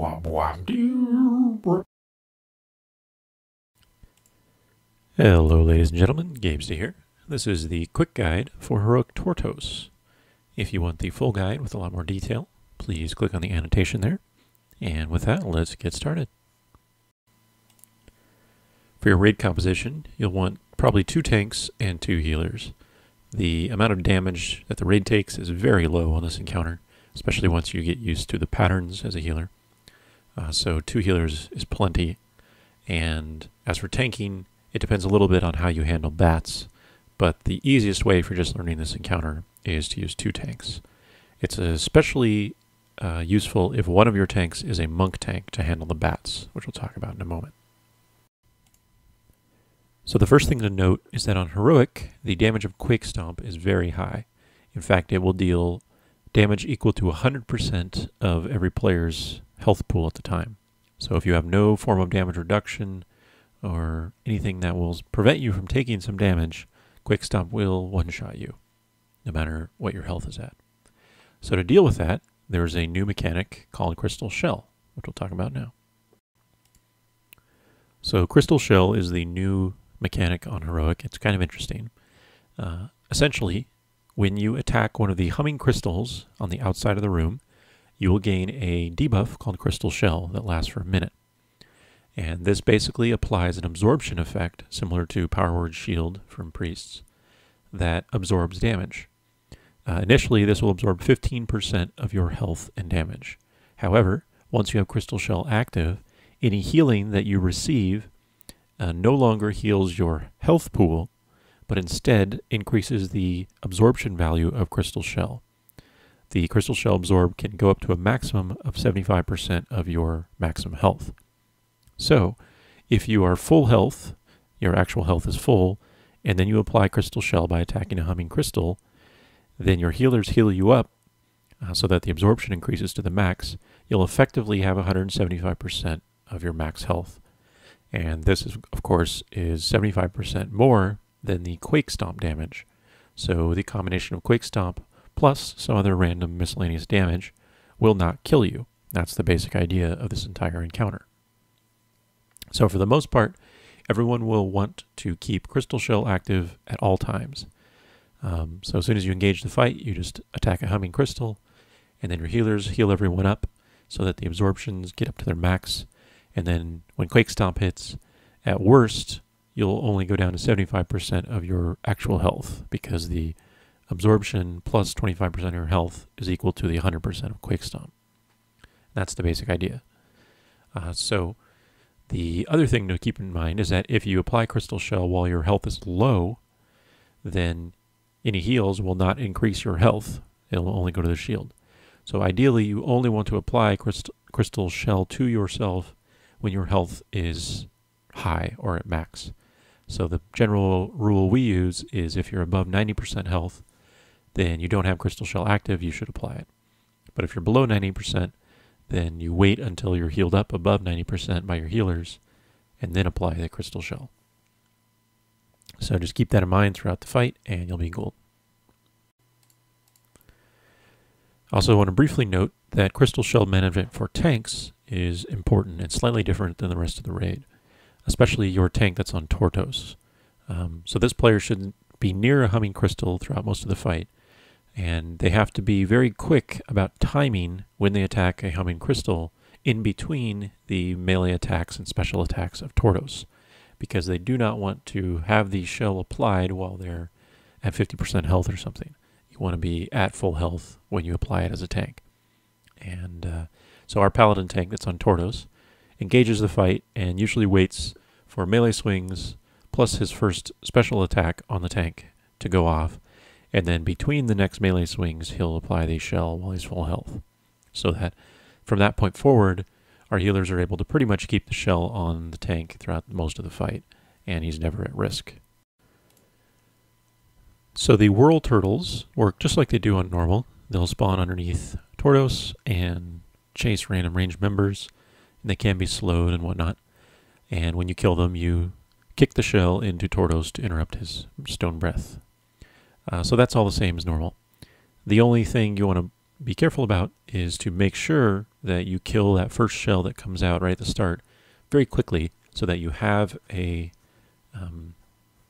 Hello ladies and gentlemen, Gabestah here. This is the quick guide for Heroic Tortos. If you want the full guide with a lot more detail, please click on the annotation there. And with that, let's get started. For your raid composition, you'll want probably 2 tanks and 2 healers. The amount of damage that the raid takes is very low on this encounter, especially once you get used to the patterns as a healer. So 2 healers is plenty. And as for tanking, it depends a little bit on how you handle bats, but the easiest way for just learning this encounter is to use 2 tanks. It's especially useful if one of your tanks is a monk tank to handle the bats, which we'll talk about in a moment. So the first thing to note is that on Heroic, the damage of Quake Stomp is very high. In fact, it will deal damage equal to 100% of every player's health pool at the time. So if you have no form of damage reduction or anything that will prevent you from taking some damage, Quake Stomp will one-shot you, no matter what your health is at. So to deal with that, there is a new mechanic called Crystal Shell, which we'll talk about now. So Crystal Shell is the new mechanic on Heroic. It's kind of interesting. Essentially, when you attack one of the Humming Crystals on the outside of the room, you will gain a debuff called Crystal Shell that lasts for a minute. And this basically applies an absorption effect, similar to Power Word Shield from priests, that absorbs damage. Initially, this will absorb 15% of your health and damage. However, once you have Crystal Shell active, any healing that you receive no longer heals your health pool, but instead increases the absorption value of Crystal Shell. The Crystal Shell absorbed can go up to a maximum of 75% of your maximum health. So, if you are full health, your actual health is full, and then you apply Crystal Shell by attacking a Humming Crystal, then your healers heal you up so that the absorption increases to the max. You'll effectively have 175% of your max health. And this, is, of course, is 75% more than the Quake Stomp damage. So the combination of Quake Stomp plus some other random miscellaneous damage will not kill you. That's the basic idea of this entire encounter. So for the most part, everyone will want to keep Crystal Shell active at all times. So as soon as you engage the fight, you just attack a Humming Crystal, and then your healers heal everyone up so that the absorptions get up to their max. And then when Quake Stomp hits, at worst, you'll only go down to 75% of your actual health, because the absorption plus 25% of your health is equal to the 100% of Quake Stomp. That's the basic idea. So the other thing to keep in mind is that if you apply Crystal Shell while your health is low, then any heals will not increase your health. It'll only go to the shield. So ideally, you only want to apply Crystal Shell to yourself when your health is high or at max. So the general rule we use is if you're above 90% health, then you don't have Crystal Shell active, you should apply it. But if you're below 90%, then you wait until you're healed up above 90% by your healers, and then apply the Crystal Shell. So just keep that in mind throughout the fight, and you'll be golden. Also want to briefly note that Crystal Shell management for tanks is important. It's slightly different than the rest of the raid, especially your tank that's on Tortos. So this player should be near a Humming Crystal throughout most of the fight, and they have to be very quick about timing when they attack a Humming Crystal in between the melee attacks and special attacks of Tortos, because they do not want to have the shell applied while they're at 50% health or something. You want to be at full health when you apply it as a tank. And so our Paladin tank that's on Tortos engages the fight and usually waits for melee swings plus his first special attack on the tank to go off, and then between the next melee swings he'll apply the shell while he's full health, so that from that point forward our healers are able to pretty much keep the shell on the tank throughout most of the fight, and he's never at risk. So the Whirl Turtles work just like they do on normal. They'll spawn underneath Tortos and chase random range members, and they can be slowed and whatnot. And when you kill them, you kick the shell into Tortos to interrupt his stone breath. So that's all the same as normal. The only thing you want to be careful about is to make sure that you kill that first shell that comes out right at the start very quickly so that you have a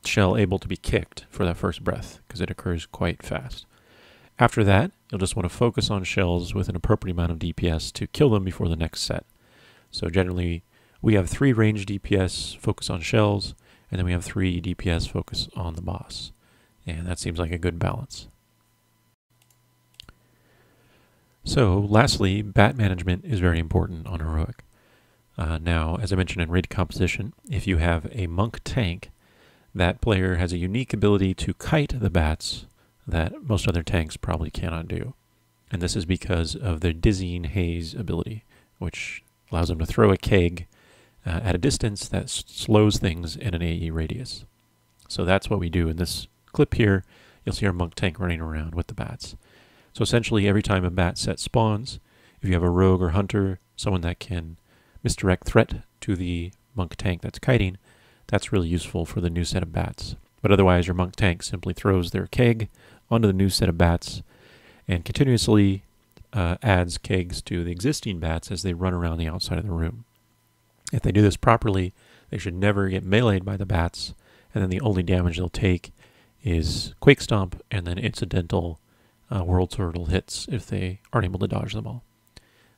shell able to be kicked for that first breath, because it occurs quite fast. After that, you'll just want to focus on shells with an appropriate amount of DPS to kill them before the next set. So generally, we have 3 range DPS focus on shells, and then we have 3 DPS focus on the boss. And that seems like a good balance. So lastly, bat management is very important on Heroic. Now, as I mentioned in raid composition, if you have a monk tank, that player has a unique ability to kite the bats that most other tanks probably cannot do. And this is because of their dizzying haze ability, which allows them to throw a keg at a distance that slows things in an AE radius. So that's what we do in this clip here. You'll see our monk tank running around with the bats. So essentially every time a bat set spawns, if you have a rogue or hunter, someone that can misdirect threat to the monk tank that's kiting, that's really useful for the new set of bats. But otherwise your monk tank simply throws their keg onto the new set of bats and continuously adds kegs to the existing bats as they run around the outside of the room. If they do this properly, they should never get meleeed by the bats, and then the only damage they'll take is Quake Stomp and then incidental Whirl Turtle hits if they aren't able to dodge them all.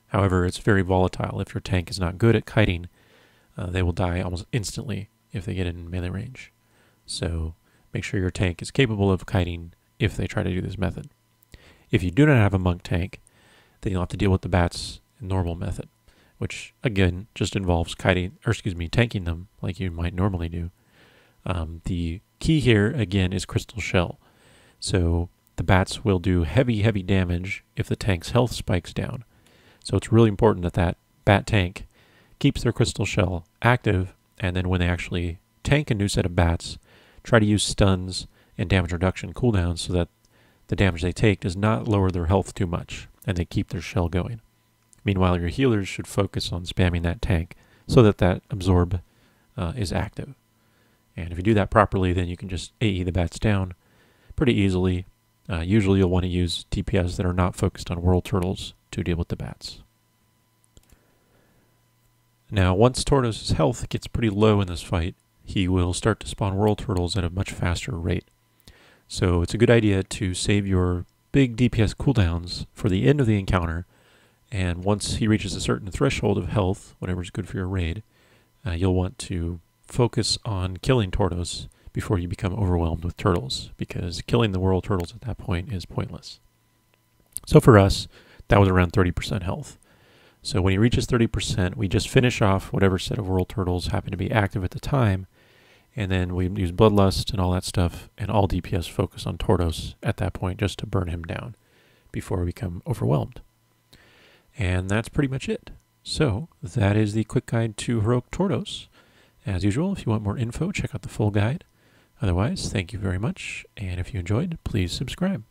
However, it's very volatile. If your tank is not good at kiting, they will die almost instantly if they get in melee range. So make sure your tank is capable of kiting if they try to do this method. If you do not have a monk tank, then you'll have to deal with the bats in normal method, which again just involves tanking them like you might normally do. The key here again is Crystal Shell. So the bats will do heavy damage if the tank's health spikes down. So it's really important that that bat tank keeps their Crystal Shell active, and then when they actually tank a new set of bats, try to use stuns and damage reduction cooldowns so that the damage they take does not lower their health too much and they keep their shell going. Meanwhile, your healers should focus on spamming that tank so that that absorb is active. And if you do that properly, then you can just AE the bats down pretty easily. Usually you'll want to use DPS that are not focused on Whirl Turtles to deal with the bats. Now, once Tortos' health gets pretty low in this fight, he will start to spawn Whirl Turtles at a much faster rate. So it's a good idea to save your big DPS cooldowns for the end of the encounter, and once he reaches a certain threshold of health, whatever's good for your raid, you'll want to focus on killing Tortos before you become overwhelmed with turtles, because killing the Whirl Turtles at that point is pointless. So for us, that was around 30% health. So when he reaches 30%, we just finish off whatever set of Whirl Turtles happen to be active at the time, and then we use Bloodlust and all that stuff, and all DPS focus on Tortos at that point just to burn him down before we become overwhelmed. And that's pretty much it. So that is the quick guide to Heroic Tortos. As usual, if you want more info, check out the full guide. Otherwise, thank you very much, and if you enjoyed, please subscribe.